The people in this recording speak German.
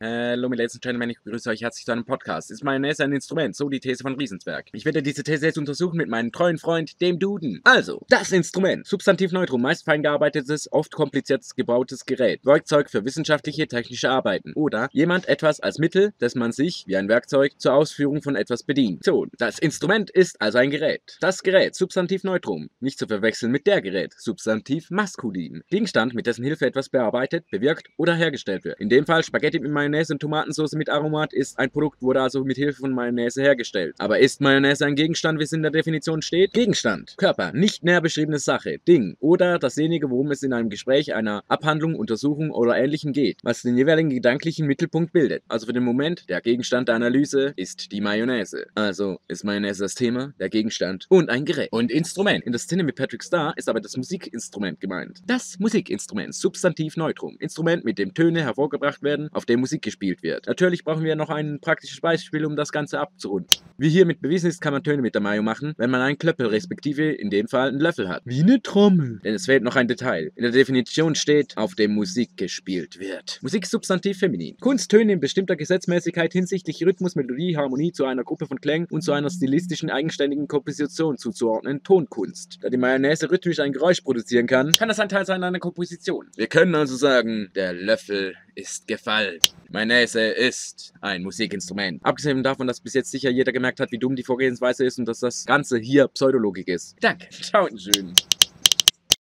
Hallo, meine Ladies and Gentlemen, ich begrüße euch herzlich zu einem Podcast. Ist Mayonnaise ein Instrument? So die These von Riesenswerk. Ich werde diese These jetzt untersuchen mit meinem treuen Freund, dem Duden. Also, das Instrument. Substantiv Neutrum, meist fein gearbeitetes, oft kompliziertes, gebautes Gerät. Werkzeug für wissenschaftliche, technische Arbeiten. Oder jemand etwas als Mittel, das man sich, wie ein Werkzeug, zur Ausführung von etwas bedient. So, das Instrument ist also ein Gerät. Das Gerät, Substantiv Neutrum. Nicht zu verwechseln mit der Gerät, Substantiv Maskulin. Gegenstand, mit dessen Hilfe etwas bearbeitet, bewirkt oder hergestellt wird. In dem Fall Spaghetti mit Mayonnaise und Tomatensauce mit Aromat ist ein Produkt, wurde also mit Hilfe von Mayonnaise hergestellt. Aber ist Mayonnaise ein Gegenstand, wie es in der Definition steht? Gegenstand, Körper, nicht näher beschriebene Sache, Ding oder dasjenige, worum es in einem Gespräch, einer Abhandlung, Untersuchung oder Ähnlichem geht, was den jeweiligen gedanklichen Mittelpunkt bildet. Also für den Moment, der Gegenstand der Analyse ist die Mayonnaise. Also ist Mayonnaise das Thema, der Gegenstand und ein Gerät. Und Instrument. In der Szene mit Patrick Star ist aber das Musikinstrument gemeint. Das Musikinstrument, Substantiv Neutrum. Instrument, mit dem Töne hervorgebracht werden, auf dem Musik gespielt wird. Natürlich brauchen wir noch ein praktisches Beispiel, um das Ganze abzurunden. Wie hiermit bewiesen ist, kann man Töne mit der Mayo machen, wenn man einen Klöppel, respektive in dem Fall einen Löffel hat. Wie eine Trommel. Denn es fehlt noch ein Detail. In der Definition steht, auf dem Musik gespielt wird. Musik substantiv feminin. Kunsttöne in bestimmter Gesetzmäßigkeit hinsichtlich Rhythmus, Melodie, Harmonie zu einer Gruppe von Klängen und zu einer stilistischen eigenständigen Komposition zuzuordnen, Tonkunst. Da die Mayonnaise rhythmisch ein Geräusch produzieren kann, kann das ein Teil sein einer Komposition. Wir können also sagen, der Löffel ist gefallen. Mayonnaise ist ein Musikinstrument. Abgesehen davon, dass bis jetzt sicher jeder gemerkt hat, wie dumm die Vorgehensweise ist und dass das Ganze hier Pseudologik ist. Danke. Ciao. Schön.